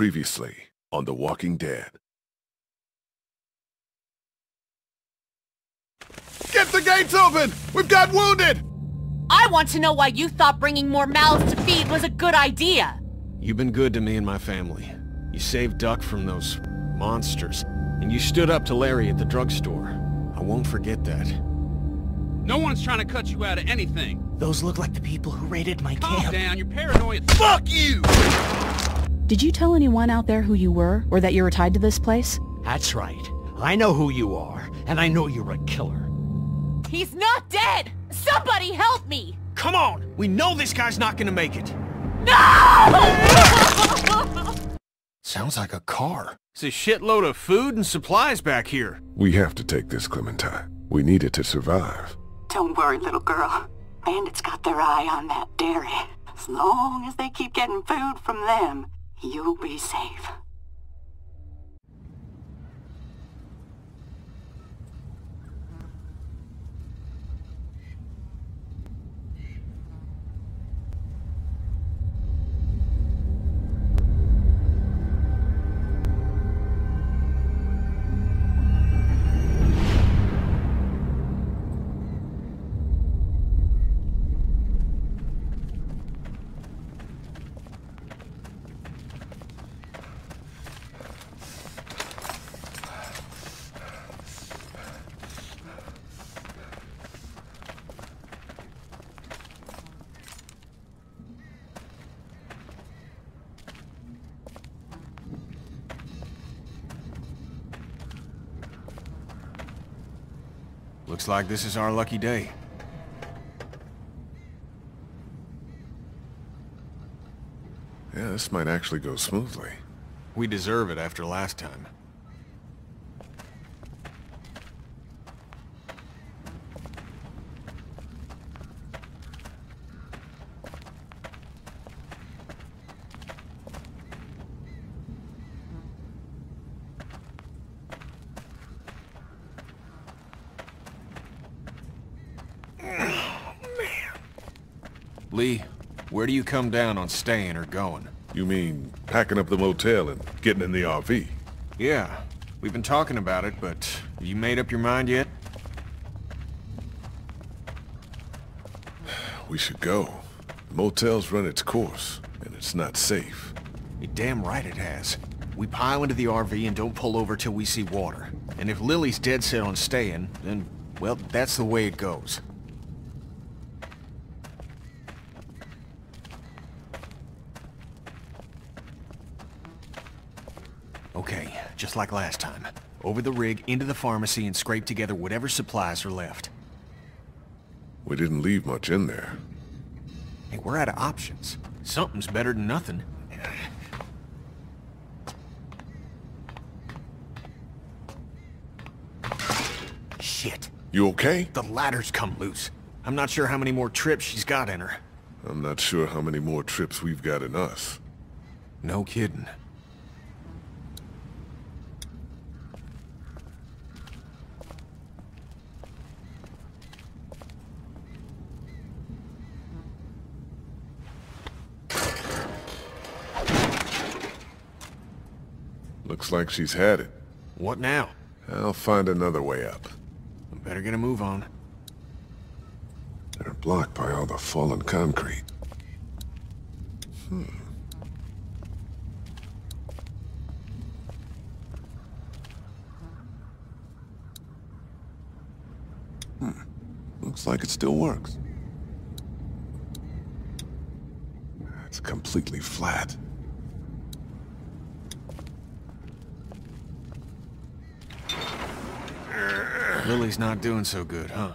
Previously on The Walking Dead. Get the gates open! We've got wounded! I want to know why you thought bringing more mouths to feed was a good idea. You've been good to me and my family. You saved Duck from those monsters, and you stood up to Larry at the drugstore. I won't forget that. No one's trying to cut you out of anything. Those look like the people who raided my camp. Calm down, you're paranoid. Fuck you! Did you tell anyone out there who you were, or that you were tied to this place? That's right. I know who you are, and I know you're a killer. He's not dead! Somebody help me! Come on! We know this guy's not gonna make it! No! Sounds like a car. It's a shitload of food and supplies back here. We have to take this, Clementine. We need it to survive. Don't worry, little girl. Bandits got their eye on that dairy. As long as they keep getting food from them, you'll be safe. Looks like this is our lucky day. Yeah, this might actually go smoothly. We deserve it after last time. Lee, where do you come down on staying or going? You mean packing up the motel and getting in the RV? Yeah, we've been talking about it, but have you made up your mind yet? We should go. The motel's run its course, and it's not safe. You're damn right it has. We pile into the RV and don't pull over till we see water. And if Lily's dead set on staying, then, well, that's the way it goes. Okay, just like last time. Over the rig, into the pharmacy, and scrape together whatever supplies are left. We didn't leave much in there. Hey, we're out of options. Something's better than nothing. Shit. You okay? The ladder's come loose. I'm not sure how many more trips she's got in her. I'm not sure how many more trips we've got in us. No kidding. Looks like she's had it. What now? I'll find another way up. I better get a move on. They're blocked by all the fallen concrete. Looks like it still works. It's completely flat. Lily's not doing so good, huh?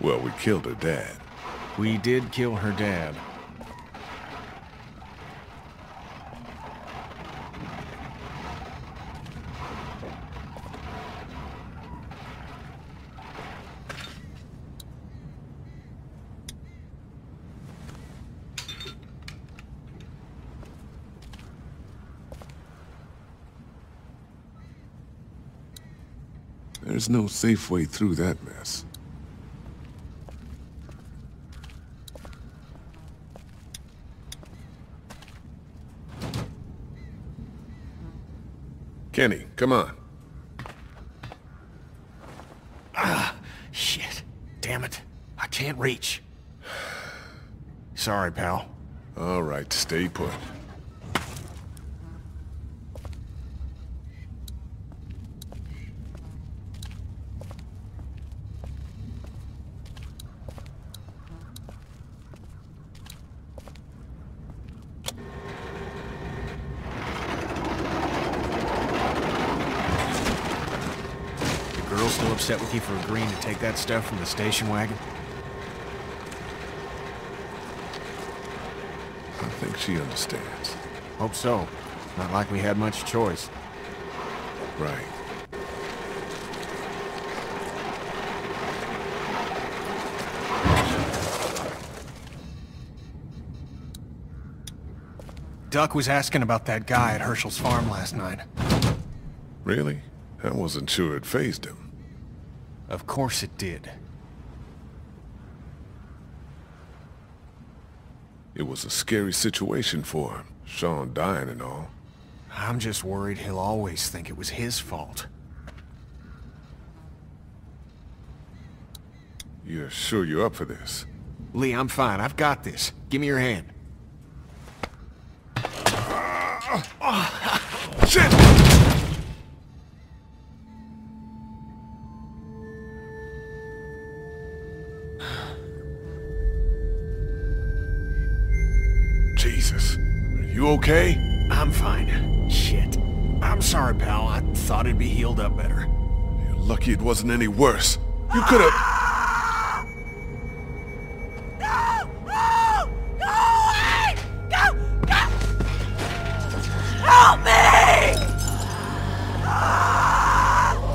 Well, we killed her dad. We did kill her dad. There's no safe way through that mess. Kenny, come on. Ah, shit. Damn it. I can't reach. Sorry, pal. All right, stay put. Upset with you for agreeing to take that stuff from the station wagon? I think she understands. Hope so. Not like we had much choice. Right. Duck was asking about that guy at Hershel's farm last night. Really? I wasn't sure it fazed him. Of course it did. It was a scary situation for him, Sean dying and all. I'm just worried he'll always think it was his fault. You're sure you're up for this? Lee, I'm fine. I've got this. Give me your hand. Shit! Okay? I'm fine. Shit. I'm sorry, pal. I thought it'd be healed up better. You're lucky it wasn't any worse. You could've... No! No! Go away! Go! Go! Help me!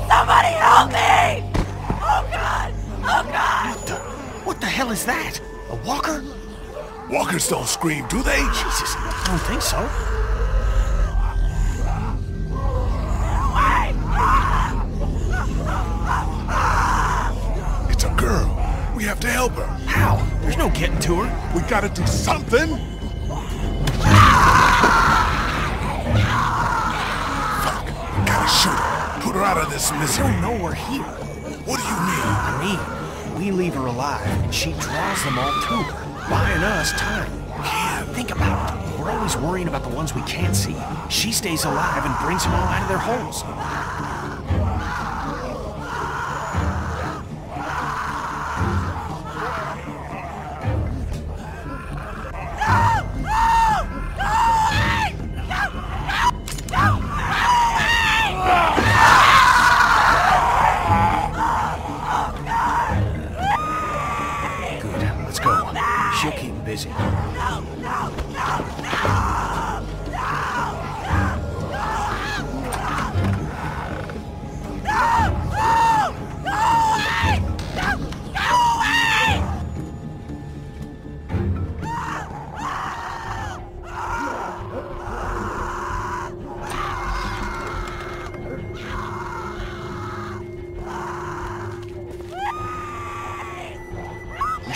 Somebody help me! Oh, God! Oh, God! What the hell is that? A walker? Walkers don't scream, do they? Jesus, I don't think so. It's a girl. We have to help her. How? There's no getting to her. We gotta do something. Fuck. We gotta shoot her. Put her out of this misery. I don't know we're here. What do you mean? I mean, we leave her alive, and she draws them all to her. Buying us time. Yeah, think about it. We're always worrying about the ones we can't see. She stays alive and brings them all out of their holes.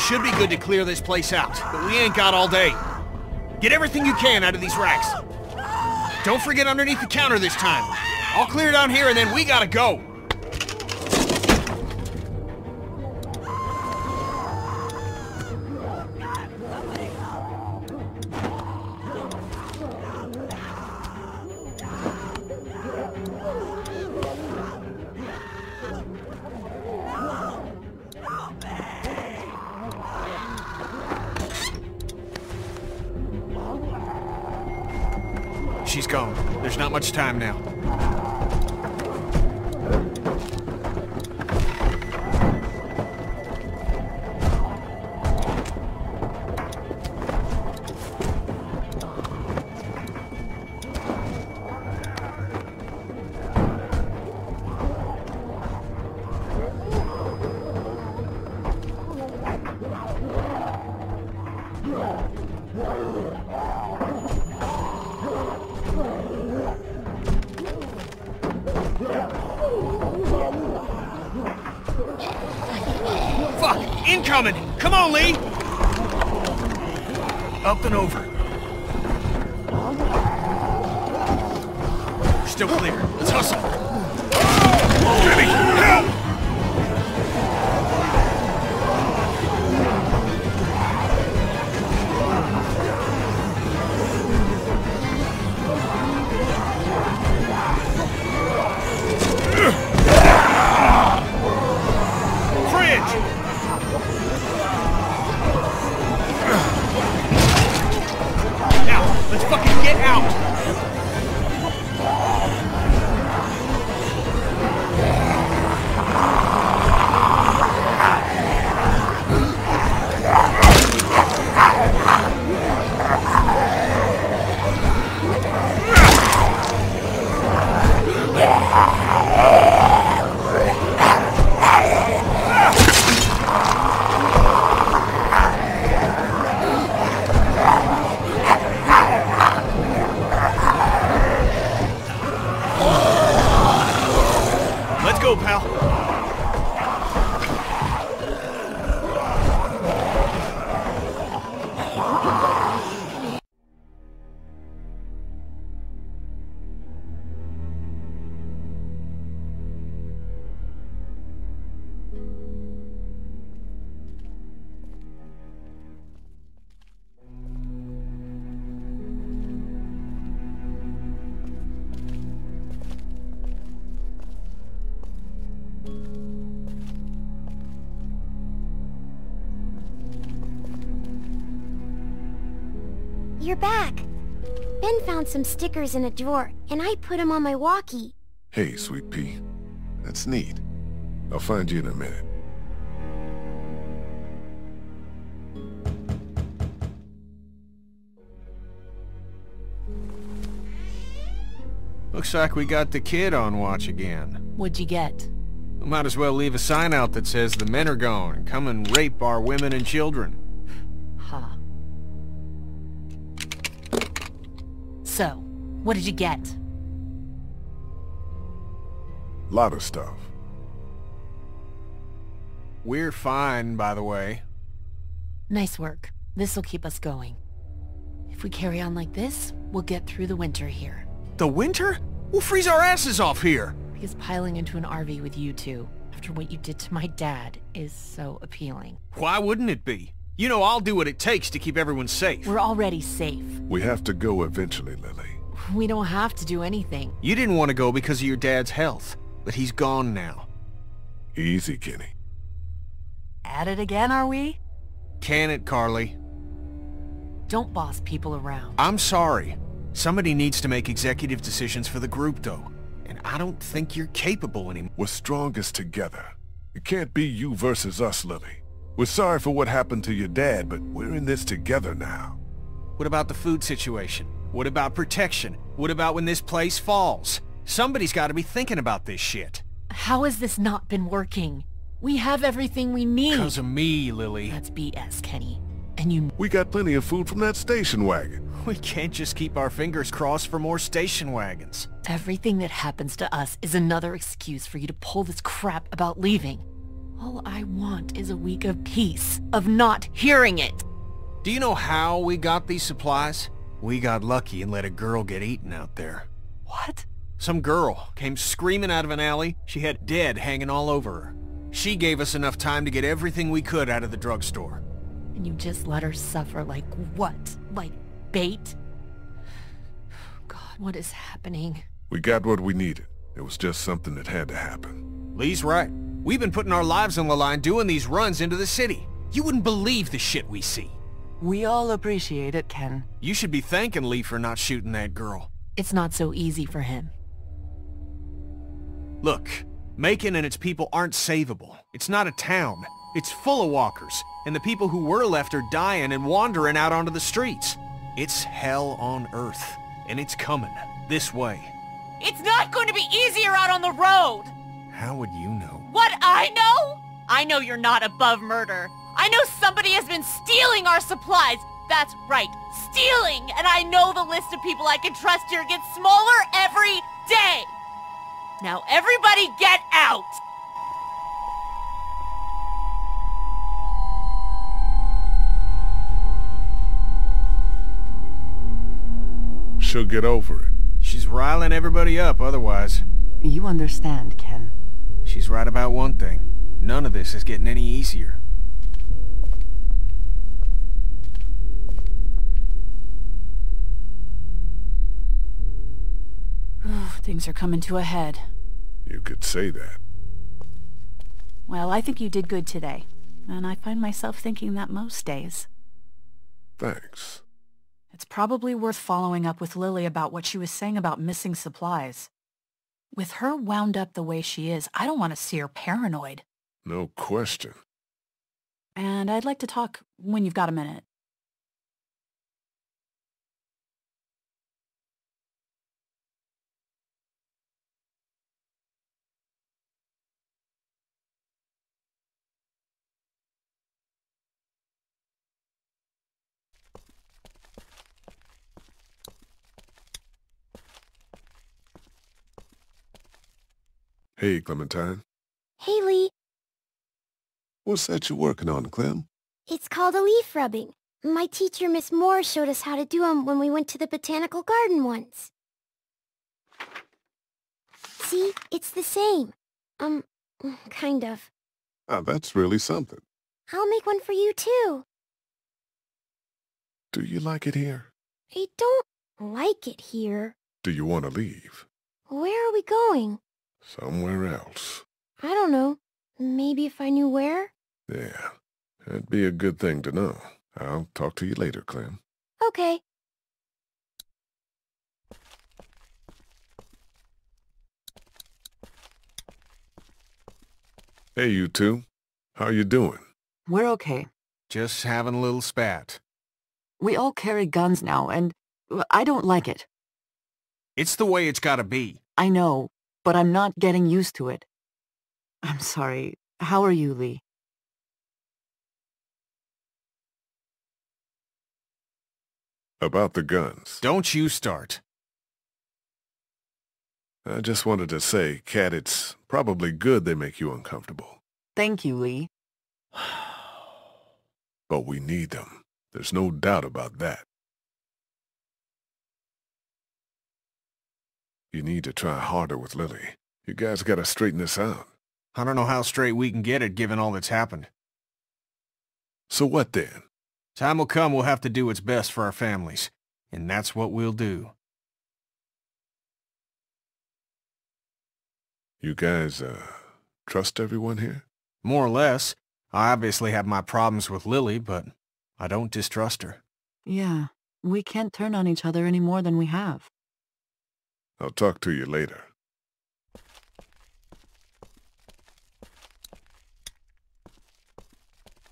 Should be good to clear this place out, but we ain't got all day. Get everything you can out of these racks. Don't forget underneath the counter this time. I'll clear down here and then we gotta go. She's gone. There's not much time now. Coming. Come on, Lee! Up and over. There's still clear. Let's hustle. Jimmy, help! You're back. Ben found some stickers in a drawer, and I put them on my walkie. Hey, sweet pea. That's neat. I'll find you in a minute. Looks like we got the kid on watch again. What'd you get? We might as well leave a sign out that says the men are gone and come and rape our women and children. Huh. So, what did you get? Lot of stuff. We're fine, by the way. Nice work. This'll keep us going. If we carry on like this, we'll get through the winter here. The winter? We'll freeze our asses off here! Because piling into an RV with you two, after what you did to my dad, is so appealing. Why wouldn't it be? You know I'll do what it takes to keep everyone safe. We're already safe. We have to go eventually, Lily. We don't have to do anything. You didn't want to go because of your dad's health, but he's gone now. Easy, Kenny. At it again, are we? Can it, Carly? Don't boss people around. I'm sorry. Somebody needs to make executive decisions for the group, though. And I don't think you're capable anymore. We're strongest together. It can't be you versus us, Lily. We're sorry for what happened to your dad, but we're in this together now. What about the food situation? What about protection? What about when this place falls? Somebody's got to be thinking about this shit. How has this not been working? We have everything we need. Because of me, Lily. That's BS, Kenny. And you... We got plenty of food from that station wagon. We can't just keep our fingers crossed for more station wagons. Everything that happens to us is another excuse for you to pull this crap about leaving. All I want is a week of peace, of not hearing it. Do you know how we got these supplies? We got lucky and let a girl get eaten out there. What? Some girl came screaming out of an alley. She had dead hanging all over her. She gave us enough time to get everything we could out of the drugstore. And you just let her suffer like what? Like bait? God, what is happening? We got what we needed. It was just something that had to happen. Lee's right. We've been putting our lives on the line doing these runs into the city. You wouldn't believe the shit we see. We all appreciate it, Ken. You should be thanking Lee for not shooting that girl. It's not so easy for him. Look, Macon and its people aren't savable. It's not a town. It's full of walkers, and the people who were left are dying and wandering out onto the streets. It's hell on earth, and it's coming this way. It's not going to be easier out on the road! How would you know? What I know? I know you're not above murder. I know somebody has been stealing our supplies. That's right, stealing! And I know the list of people I can trust here gets smaller every day! Now everybody get out! She'll get over it. She's riling everybody up otherwise. You understand, Ken. She's right about one thing. None of this is getting any easier. Things are coming to a head. You could say that. Well, I think you did good today. And I find myself thinking that most days. Thanks. It's probably worth following up with Lily about what she was saying about missing supplies. With her wound up the way she is, I don't want to see her paranoid. No question. And I'd like to talk when you've got a minute. Hey, Clementine. Hey, Lee. What's that you're working on, Clem? It's called a leaf rubbing. My teacher, Miss Moore, showed us how to do them when we went to the botanical garden once. See? It's the same. Kind of. Ah, that's really something. I'll make one for you, too. Do you like it here? I don't like it here. Do you want to leave? Where are we going? Somewhere else. I don't know. Maybe if I knew where? Yeah. That'd be a good thing to know. I'll talk to you later, Clem. Okay. Hey, you two. How you doing? We're okay. Just having a little spat. We all carry guns now, and I don't like it. It's the way it's gotta be. I know. But I'm not getting used to it. I'm sorry. How are you, Lee? About the guns. Don't you start. I just wanted to say, Kat, it's probably good they make you uncomfortable. Thank you, Lee. But we need them. There's no doubt about that. You need to try harder with Lily. You guys gotta straighten this out. I don't know how straight we can get it, given all that's happened. So what then? Time will come we'll have to do what's best for our families. And that's what we'll do. You guys, trust everyone here? More or less. I obviously have my problems with Lily, but I don't distrust her. Yeah, we can't turn on each other any more than we have. I'll talk to you later.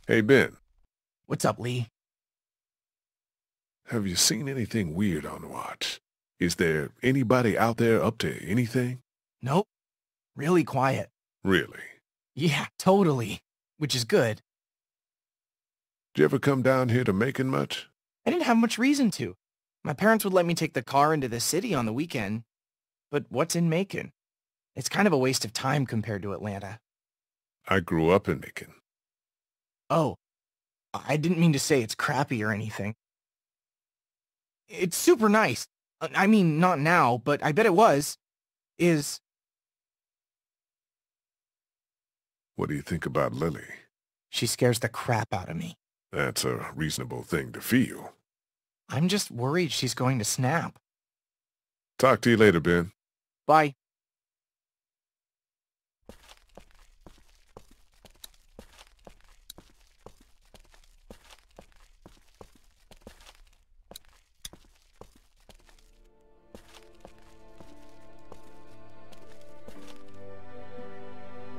Hey, Ben. What's up, Lee? Have you seen anything weird on the watch? Is there anybody out there up to anything? Nope. Really quiet. Really? Yeah, totally. Which is good. Did you ever come down here to Macon much? I didn't have much reason to. My parents would let me take the car into the city on the weekend. But what's in Macon? It's kind of a waste of time compared to Atlanta. I grew up in Macon. Oh, I didn't mean to say it's crappy or anything. It's super nice. I mean, not now, but I bet it was. Is. What do you think about Lily? She scares the crap out of me. That's a reasonable thing to feel. I'm just worried she's going to snap. Talk to you later, Ben. Bye.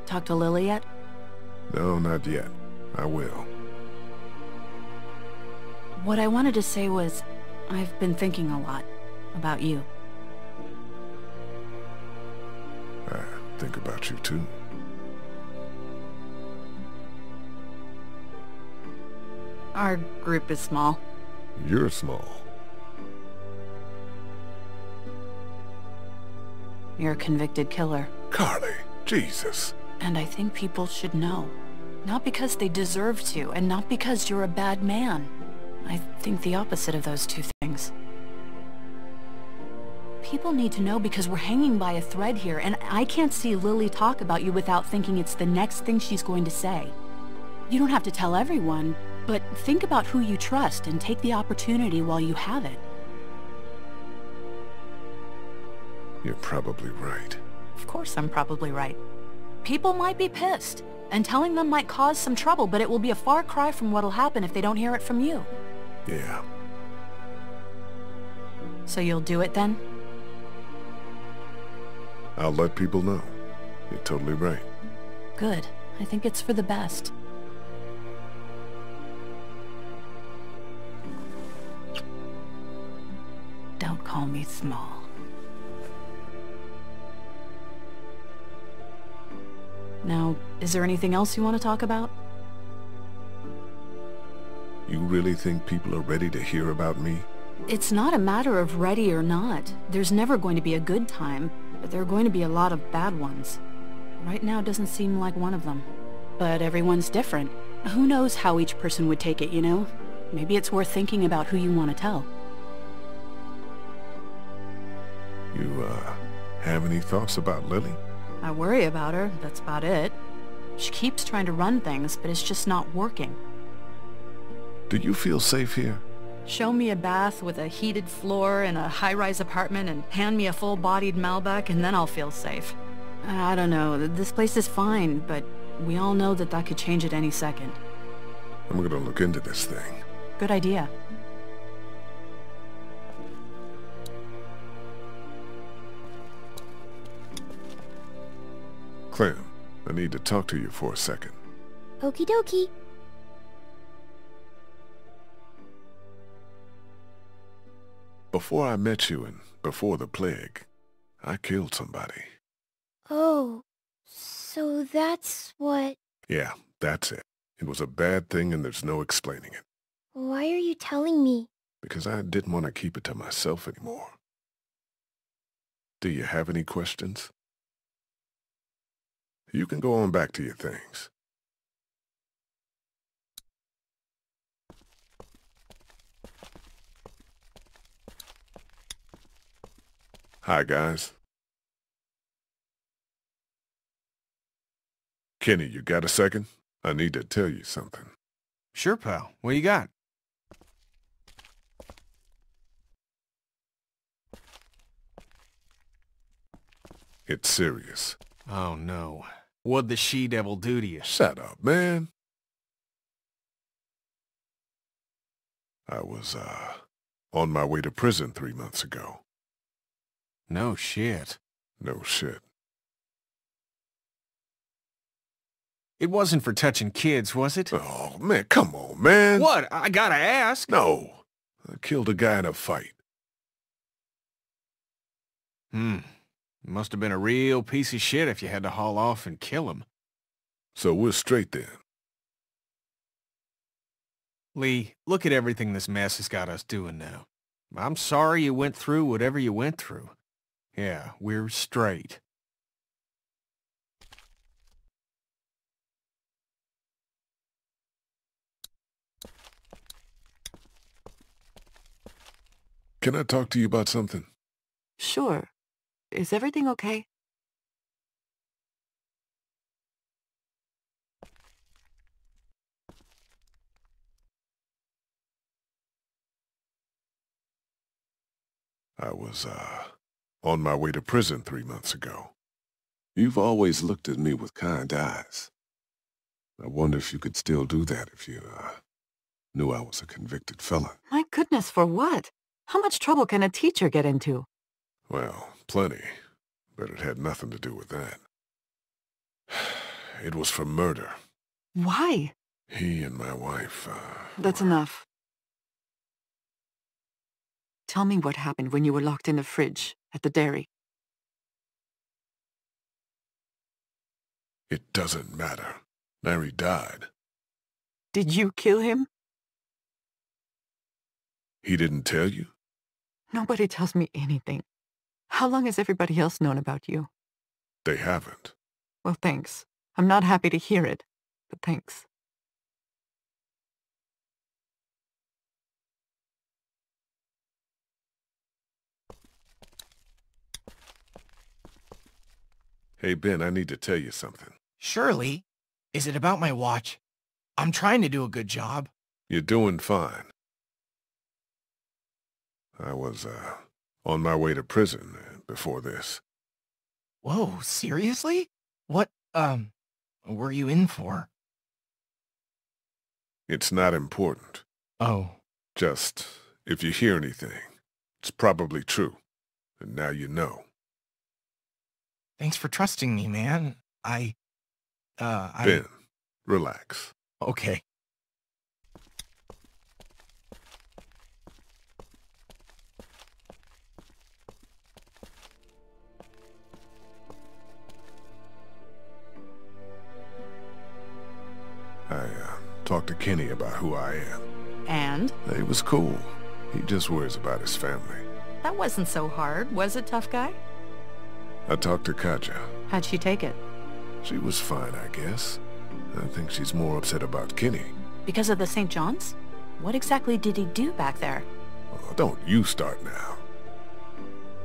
Talk to Lily yet? No, not yet. I will. What I wanted to say was, I've been thinking a lot about you. I think about you too. Our group is small. You're small. You're a convicted killer. Carly, Jesus. And I think people should know. Not because they deserve to, and not because you're a bad man. I think the opposite of those two things. People need to know because we're hanging by a thread here, and I can't see Lily talk about you without thinking it's the next thing she's going to say. You don't have to tell everyone, but think about who you trust and take the opportunity while you have it. You're probably right. Of course I'm probably right. People might be pissed, and telling them might cause some trouble, but it will be a far cry from what'll happen if they don't hear it from you. Yeah. So you'll do it then? I'll let people know. You're totally right. Good. I think it's for the best. Don't call me small. Now, is there anything else you want to talk about? You really think people are ready to hear about me? It's not a matter of ready or not. There's never going to be a good time, but there are going to be a lot of bad ones. Right now doesn't seem like one of them. But everyone's different. Who knows how each person would take it, you know? Maybe it's worth thinking about who you want to tell. You, have any thoughts about Lily? I worry about her, that's about it. She keeps trying to run things, but it's just not working. Do you feel safe here? Show me a bath with a heated floor in a high-rise apartment and hand me a full-bodied Malbec, and then I'll feel safe. I don't know, this place is fine, but we all know that that could change at any second. I'm gonna look into this thing. Good idea. Clem, I need to talk to you for a second. Okie dokie. Before I met you and before the plague, I killed somebody. Oh, so that's what... Yeah, that's it. It was a bad thing and there's no explaining it. Why are you telling me? Because I didn't want to keep it to myself anymore. Do you have any questions? You can go on back to your things. Hi, guys. Kenny, you got a second? I need to tell you something. Sure, pal. What you got? It's serious. Oh, no. What'd the she-devil do to you? Shut up, man. I was, on my way to prison 3 months ago. No shit. No shit. It wasn't for touching kids, was it? Oh, man, come on, man. What? I gotta ask. No. I killed a guy in a fight. Must have been a real piece of shit if you had to haul off and kill him. So we're straight then. Lee, look at everything this mess has got us doing now. I'm sorry you went through whatever you went through. Yeah, we're straight. Can I talk to you about something? Sure. Is everything okay? I was, on my way to prison 3 months ago. You've always looked at me with kind eyes. I wonder if you could still do that if you, knew I was a convicted felon. My goodness, for what? How much trouble can a teacher get into? Well, plenty, but it had nothing to do with that. It was for murder. Why? He and my wife, That's enough. Tell me what happened when you were locked in the fridge at the dairy. It doesn't matter. Larry died. Did you kill him? He didn't tell you? Nobody tells me anything. How long has everybody else known about you? They haven't. Well, thanks. I'm not happy to hear it, but thanks. Hey, Ben, I need to tell you something. Surely. Is it about my watch? I'm trying to do a good job. You're doing fine. I was, on my way to prison before this. Whoa, seriously? What, were you in for? It's not important. Oh. Just, if you hear anything, it's probably true. And now you know. Thanks for trusting me, man. I... Ben, relax. Okay. I talked to Kenny about who I am. And? He was cool. He just worries about his family. That wasn't so hard, was it, tough guy? I talked to Katja. How'd she take it? She was fine, I guess. I think she's more upset about Kenny. Because of the St. John's? What exactly did he do back there? Oh, don't you start now.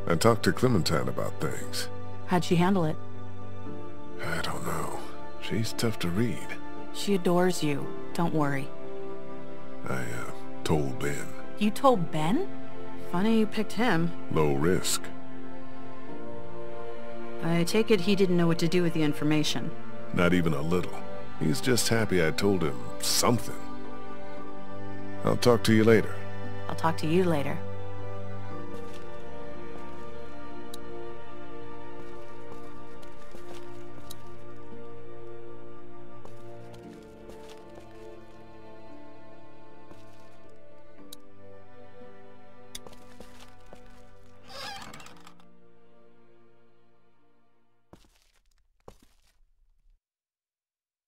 I talked to Clementine about things. How'd she handle it? I don't know. She's tough to read. She adores you. Don't worry. I told Ben. You told Ben? Funny you picked him. Low risk. I take it he didn't know what to do with the information. Not even a little. He's just happy I told him something. I'll talk to you later. I'll talk to you later.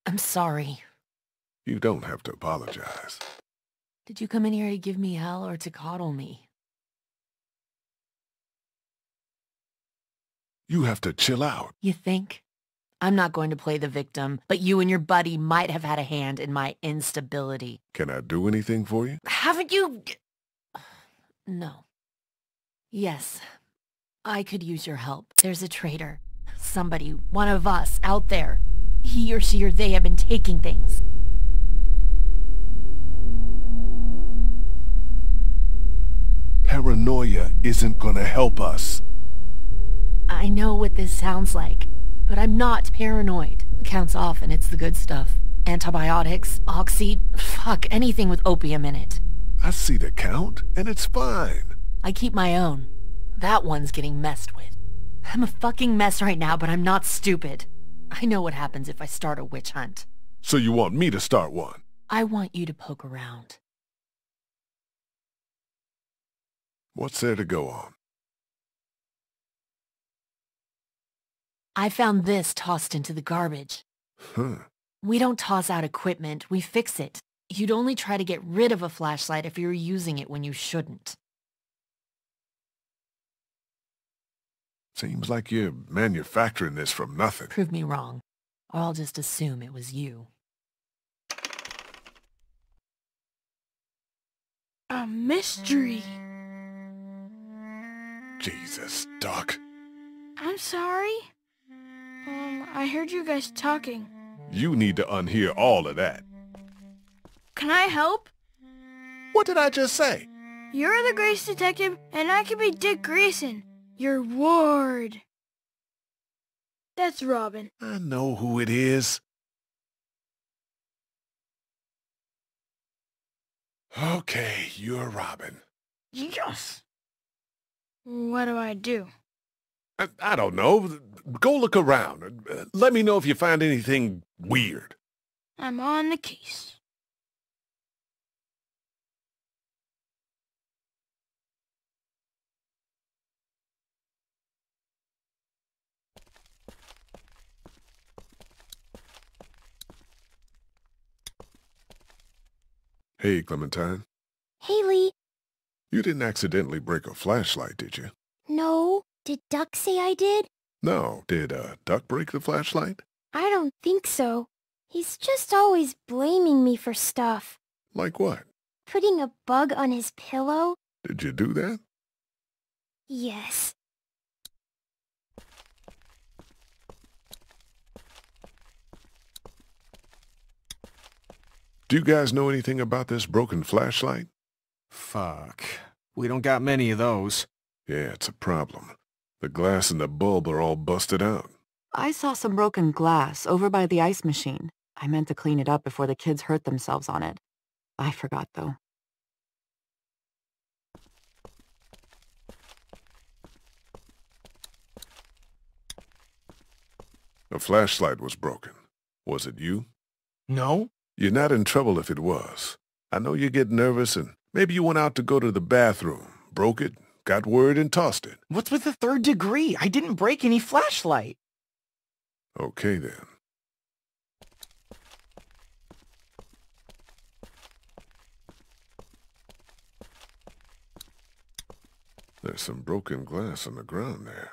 I'm sorry. You don't have to apologize. Did you come in here to give me hell or to coddle me? You have to chill out. You think? I'm not going to play the victim, but you and your buddy might have had a hand in my instability. Can I do anything for you? Haven't you... No. Yes. I could use your help. There's a traitor. Somebody, one of us, out there. He or she or they have been taking things. Paranoia isn't gonna help us. I know what this sounds like, but I'm not paranoid. It counts off and it's the good stuff. Antibiotics, oxy, fuck, anything with opium in it. I see the count, and it's fine. I keep my own. That one's getting messed with. I'm a fucking mess right now, but I'm not stupid. I know what happens if I start a witch hunt. So you want me to start one? I want you to poke around. What's there to go on? I found this tossed into the garbage. Huh. We don't toss out equipment, we fix it. You'd only try to get rid of a flashlight if you were using it when you shouldn't. Seems like you're manufacturing this from nothing. Prove me wrong, or I'll just assume it was you. A mystery. Jesus, Doc. I'm sorry. I heard you guys talking. You need to unhear all of that. Can I help? What did I just say? You're the Grace detective, and I could be Dick Grayson. Your ward. That's Robin. I know who it is. Okay, you're Robin. Yes. What do I do? I don't know. Go look around. Let me know if you find anything weird. I'm on the case. Hey, Clementine. Haley. You didn't accidentally break a flashlight, did you? No. Did Duck say I did? No. Did, Duck break the flashlight? I don't think so. He's just always blaming me for stuff. Like what? Putting a bug on his pillow. Did you do that? Yes. Do you guys know anything about this broken flashlight? Fuck. We don't got many of those. Yeah, it's a problem. The glass and the bulb are all busted out. I saw some broken glass over by the ice machine. I meant to clean it up before the kids hurt themselves on it. I forgot, though. A flashlight was broken. Was it you? No. You're not in trouble if it was. I know you get nervous and maybe you went out to go to the bathroom, broke it, got worried and tossed it. What's with the third degree? I didn't break any flashlight. Okay then. There's some broken glass on the ground there.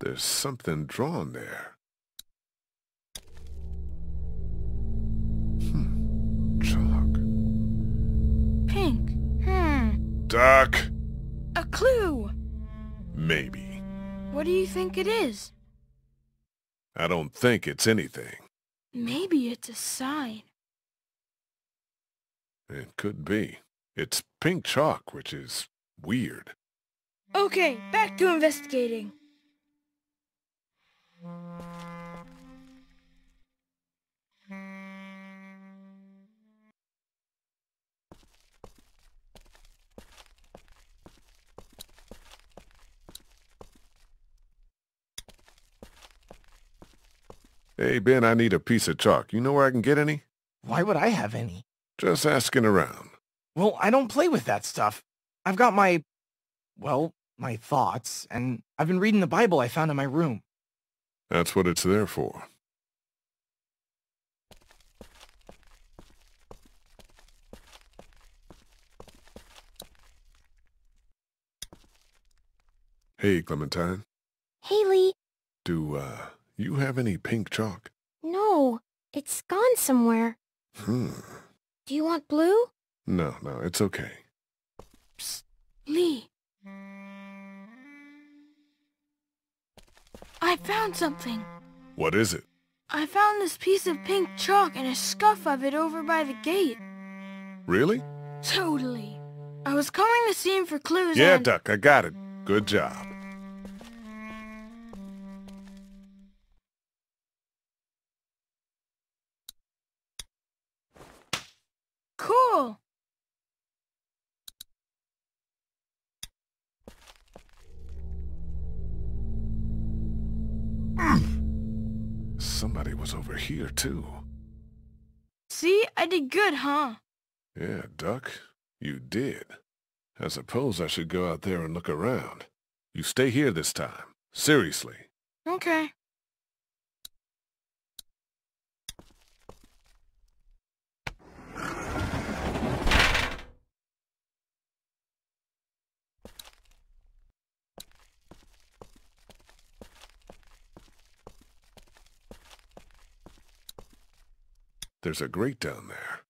There's something drawn there. Chalk. Pink. Doc. A clue. Maybe. What do you think it is? I don't think it's anything. Maybe it's a sign. It could be. It's pink chalk, which is weird. Okay, back to investigating. Hey, Ben, I need a piece of chalk. You know where I can get any? Why would I have any? Just asking around. Well, I don't play with that stuff. I've got my, well, my thoughts, and I've been reading the Bible I found in my room. That's what it's there for. Hey, Clementine. Haley. Do, you have any pink chalk? No. It's gone somewhere. Do you want blue? No, no, it's okay. Psst. Lee. I found something. What is it? I found this piece of pink chalk and a scuff of it over by the gate. Really? Totally. I was combing the scene for clues. Yeah, and... Duck, I got it. Good job. Cool. Somebody was over here, too. See? I did good, huh? Yeah, Duck. You did. I suppose I should go out there and look around. You stay here this time. Seriously. Okay. There's a grate down there.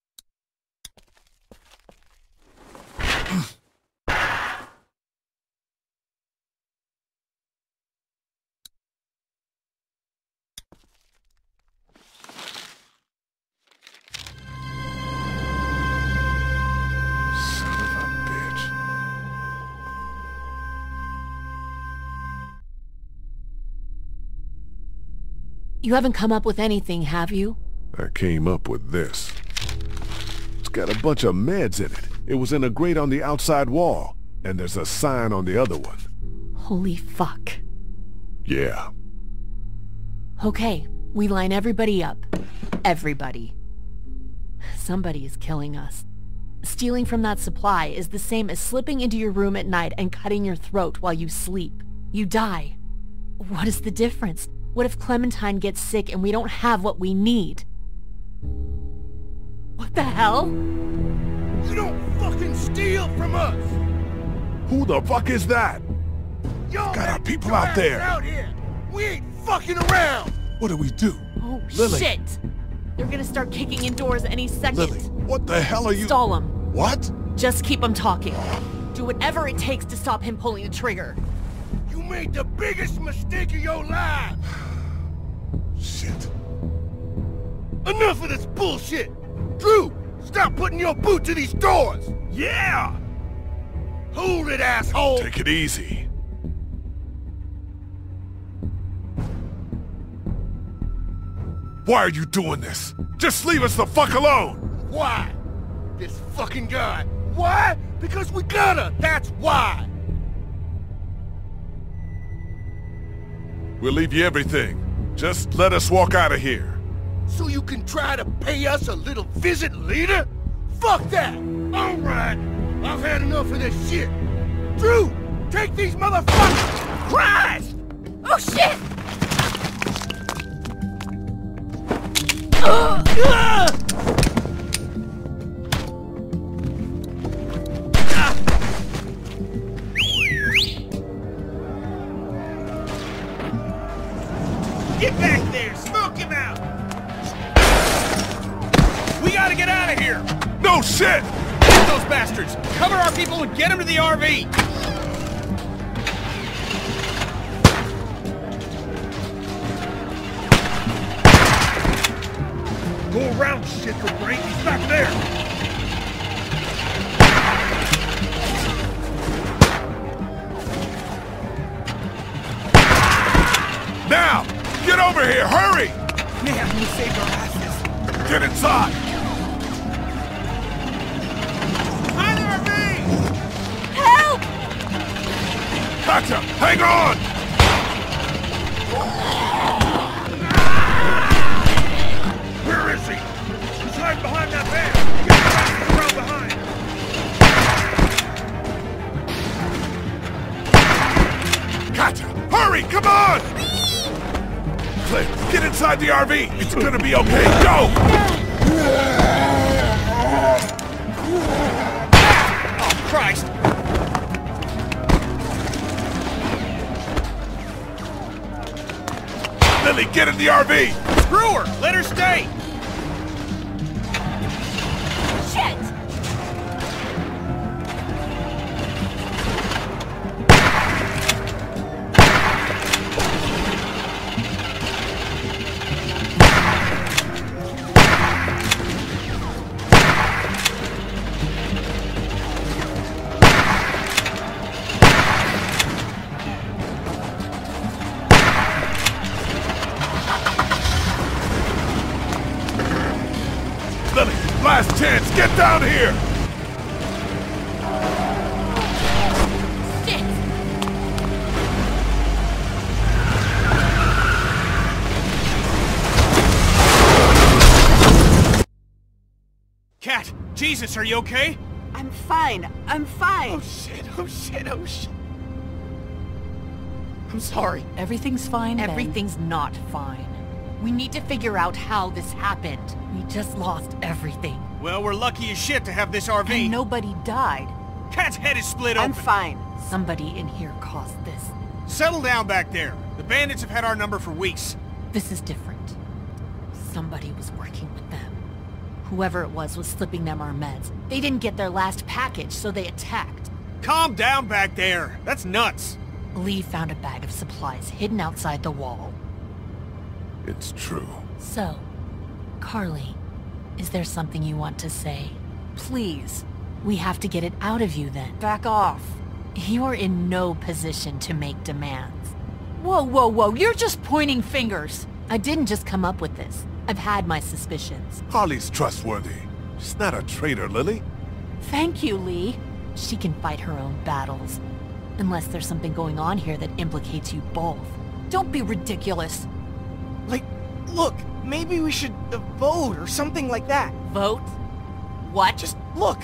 You haven't come up with anything, have you? I came up with this. It's got a bunch of meds in it. It was in a grate on the outside wall, and there's a sign on the other one. Holy fuck. Yeah. Okay, we line everybody up. Everybody. Somebody is killing us. Stealing from that supply is the same as slipping into your room at night and cutting your throat while you sleep. You die. What is the difference? What if Clementine gets sick and we don't have what we need? What the hell? You don't fucking steal from us! Who the fuck is that? Yo, got our people out there! Out here. We ain't fucking around! What do we do? Oh, Lily. Shit! They're gonna start kicking in doors any second. Lily, What the hell are you— Stall him. What? Just keep him talking. Do whatever it takes to stop him pulling the trigger. You made the biggest mistake of your life! Shit. Enough of this bullshit! Drew, stop putting your boot to these doors! Yeah! Hold it, asshole! Take it easy. Why are you doing this? Just leave us the fuck alone! Why? This fucking guy. Why? Because we gotta! That's why! We'll leave you everything. Just let us walk out of here. So you can try to pay us a little visit, leader? Fuck that! Alright! I've had enough of this shit! Drew! Take these motherfuckers! Christ! Oh shit! Get back there! Smoke him out! We gotta get out of here! No shit! Get those bastards! Cover our people and get them to the RV! Go around, shit, for break. He's back there! Now! Get over here! Hurry! Man, we saved our asses! Get inside! Hide the RV! Help! Gotcha! Hang on! Where is he? He's hiding behind that van. Get the bastards around behind. Gotcha! Hurry! Come on! Cliff, get inside the RV. It's gonna be okay. Go! Oh, Christ! Lily, get in the RV! Screw her! Let her stay! Shit! Last chance, get down here! Shit! Cat, Jesus, are you okay? I'm fine, I'm fine! Oh shit, oh shit, oh shit! I'm sorry. Everything's fine, Ben. Everything's not fine. We need to figure out how this happened. We just lost everything. Well, we're lucky as shit to have this RV. And nobody died. Cat's head is split open. I'm fine. Somebody in here caused this. Settle down back there. The bandits have had our number for weeks. This is different. Somebody was working with them. Whoever it was slipping them our meds. They didn't get their last package, so they attacked. Calm down back there. That's nuts. Lee found a bag of supplies hidden outside the wall. It's true. So, Carly, is there something you want to say? Please. We have to get it out of you then. Back off. You're in no position to make demands. Whoa, whoa, whoa, you're just pointing fingers. I didn't just come up with this. I've had my suspicions. Carly's trustworthy. She's not a traitor, Lily. Thank you, Lee. She can fight her own battles. Unless there's something going on here that implicates you both. Don't be ridiculous. Like, look, maybe we should vote or something like that. Vote? What? Just look,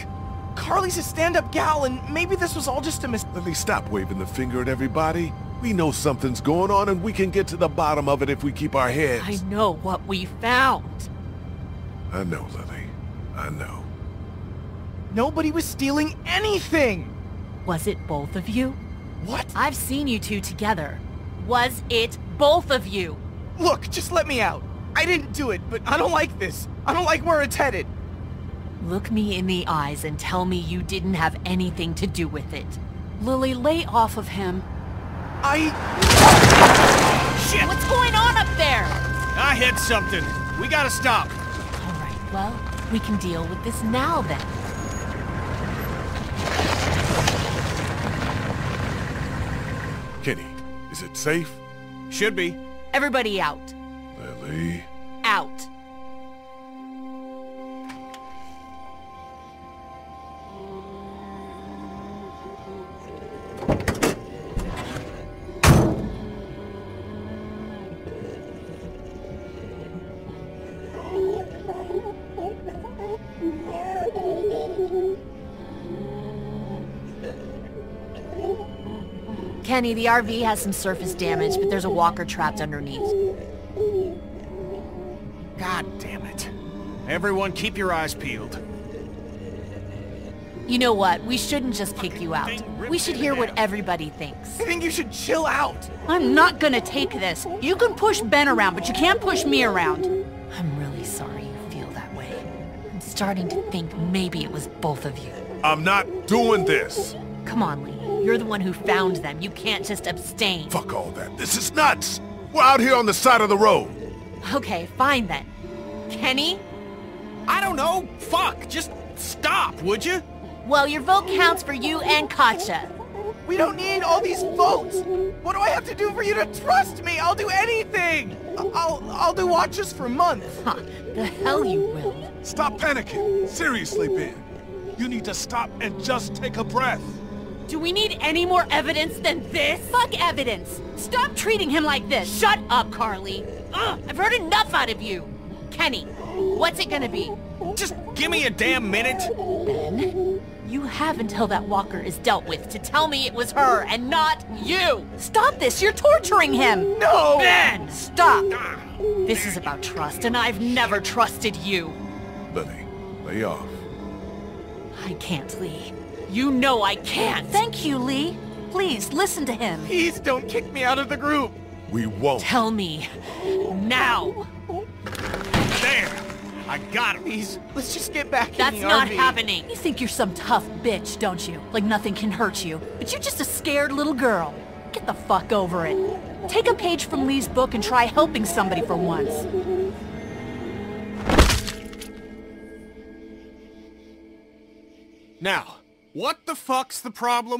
Carly's a stand-up gal and maybe this was all just a mistake. Lily, stop waving the finger at everybody. We know something's going on and we can get to the bottom of it if we keep our heads. I know what we found. I know, Lily. I know. Nobody was stealing anything! Was it both of you? What? I've seen you two together. Was it both of you? Look, just let me out. I didn't do it, but I don't like this. I don't like where it's headed. Look me in the eyes and tell me you didn't have anything to do with it. Lily, lay off of him. Shit! What's going on up there? I hit something. We gotta stop. All right, well, we can deal with this now then. Kenny, is it safe? Should be. Everybody out. Lily. Out. Kenny, the RV has some surface damage, but there's a walker trapped underneath. God damn it. Everyone, keep your eyes peeled. You know what? We shouldn't just kick you out. We should hear what everybody thinks. I think you should chill out. I'm not gonna take this. You can push Ben around, but you can't push me around. I'm really sorry you feel that way. I'm starting to think maybe it was both of you. I'm not doing this. Come on, Lee. You're the one who found them. You can't just abstain. Fuck all that. This is nuts! We're out here on the side of the road. Okay, fine then. Kenny? I don't know. Fuck! Just stop, would you? Well, your vote counts for you and Katja. We don't need all these votes! What do I have to do for you to trust me? I'll do anything! I'll do watches for months. Huh. The hell you will. Stop panicking. Seriously, Ben. You need to stop and just take a breath. Do we need any more evidence than this? Fuck evidence! Stop treating him like this! Shut up, Carly! Ugh, I've heard enough out of you! Kenny, what's it gonna be? Just give me a damn minute! Ben, you have until that walker is dealt with to tell me it was her and not you! Stop this! You're torturing him! No! Ben, stop! This is about trust, and I've never trusted you. Lily, lay off. I can't, Lee. You know I can't! Thank you, Lee. Please, listen to him. Please don't kick me out of the group. We won't. Tell me. Now. There! I got him. Please, let's just get back in the RV. That's not happening. You think you're some tough bitch, don't you? Like nothing can hurt you. But you're just a scared little girl. Get the fuck over it. Take a page from Lee's book and try helping somebody for once. Now. What the fuck's the problem?